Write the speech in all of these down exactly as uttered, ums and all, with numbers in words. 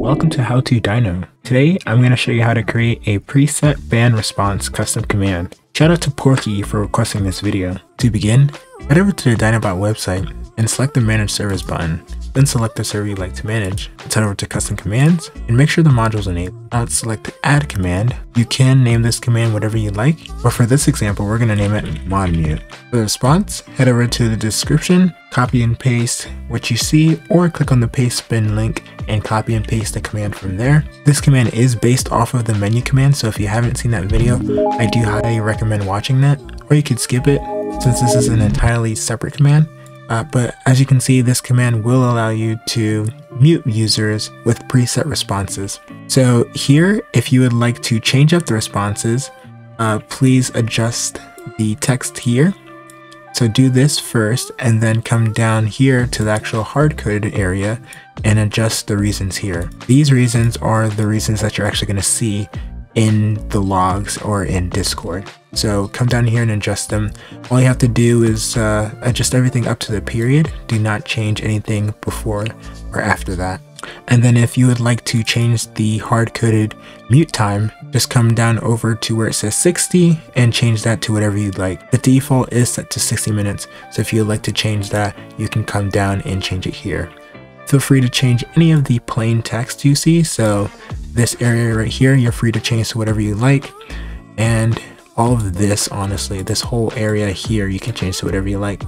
Welcome to How to Dyno. Today I'm going to show you how to create a preset ban response custom command. Shout out to Porky for requesting this video. To begin, head over to the Dynobot website and select the Manage Service button. Then select the server you'd like to manage. Let's head over to Custom Commands and make sure the module's enabled. Now let's select the Add command. You can name this command whatever you like, but for this example, we're going to name it ModMute. For the response, head over to the description, copy and paste what you see, or click on the Pastebin link and copy and paste the command from there. This command is based off of the menu command, so if you haven't seen that video, I do highly recommend watching that, or you could skip it since this is an entirely separate command. Uh, but as you can see, this command will allow you to mute users with preset responses. So here, if you would like to change up the responses, uh, please adjust the text here. So do this first and then come down here to the actual hard-coded area and adjust the reasons here. These reasons are the reasons that you're actually going to see in the logs or in Discord. So come down here and adjust them. All you have to do is uh, adjust everything up to the period. Do not change anything before or after that. And then if you would like to change the hard-coded mute time, just come down over to where it says sixty and change that to whatever you'd like. The default is set to sixty minutes. So if you'd like to change that, you can come down and change it here. Feel free to change any of the plain text you see. So this area right here, you're free to change to whatever you like. And all of this, honestly, this whole area here, you can change to whatever you like.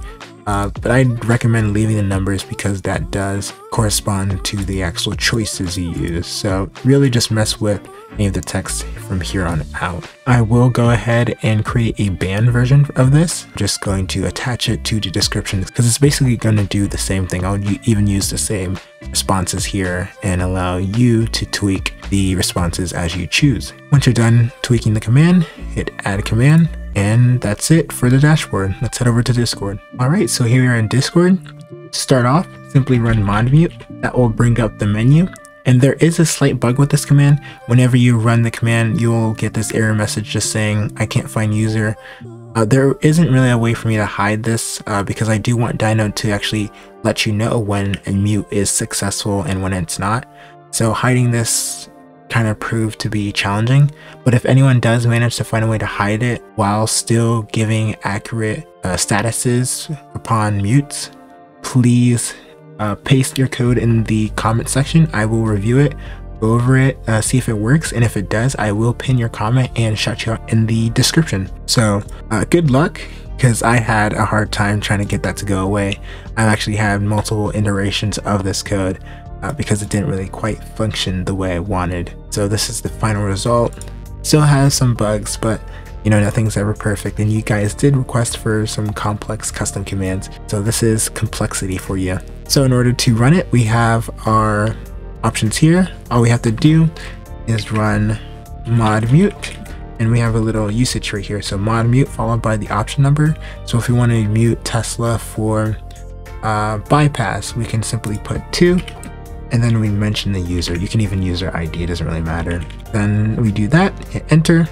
Uh, but I'd recommend leaving the numbers because that does correspond to the actual choices you use. So really just mess with any of the text from here on out. I will go ahead and create a banned version of this. I'm just going to attach it to the description because it's basically going to do the same thing. I'll even use the same responses here and allow you to tweak the responses as you choose. Once you're done tweaking the command, hit Add command. And that's it for the dashboard. Let's head over to Discord. All right, so here we are in Discord. Start off, simply run ModMute. That will bring up the menu. And there is a slight bug with this command. Whenever you run the command, you'll get this error message just saying, I can't find user. Uh, there isn't really a way for me to hide this uh, because I do want Dyno to actually let you know when a mute is successful and when it's not. So hiding this kind of proved to be challenging, but if anyone does manage to find a way to hide it while still giving accurate uh, statuses upon mutes, please uh, paste your code in the comment section. I will review it, go over it, uh, see if it works, and if it does, I will pin your comment and shout you out in the description. So uh, good luck, because I had a hard time trying to get that to go away. I've actually had multiple iterations of this code Uh, because it didn't really quite function the way I wanted. So this is the final result. Still has some bugs, but you know, nothing's ever perfect, and you guys did request for some complex custom commands, so this is complexity for you. So in order to run it, we have our options here. All we have to do is run ModMute, and we have a little usage right here. So ModMute followed by the option number. So if we want to mute Tesla for uh, bypass, we can simply put two. And then we mention the user. You can even use their I D, it doesn't really matter. Then we do that, hit enter,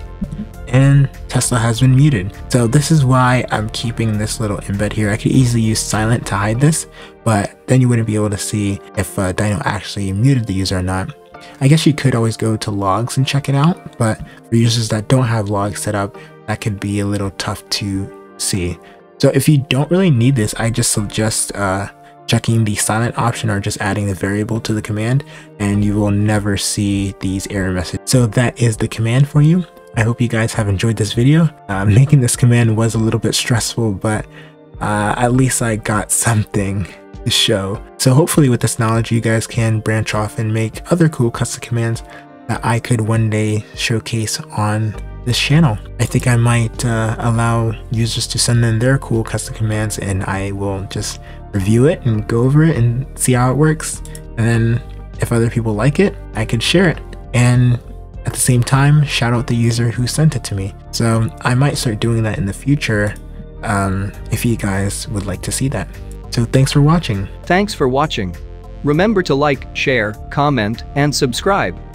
and Tesla has been muted. So this is why I'm keeping this little embed here. I could easily use silent to hide this, but then you wouldn't be able to see if uh, Dyno actually muted the user or not. I guess you could always go to logs and check it out, but for users that don't have logs set up, that could be a little tough to see. So if you don't really need this, I just suggest uh, checking the silent option or just adding the variable to the command, and you will never see these error messages. So that is the command for you. I hope you guys have enjoyed this video. Uh, making this command was a little bit stressful, but uh, at least I got something to show. So hopefully with this knowledge, you guys can branch off and make other cool custom commands that I could one day showcase on this channel. I think I might uh, allow users to send in their cool custom commands, and I will just review it and go over it and see how it works. And then if other people like it, I could share it. And at the same time, shout out the user who sent it to me. So I might start doing that in the future um, if you guys would like to see that. So thanks for watching. Thanks for watching. Remember to like, share, comment, and subscribe.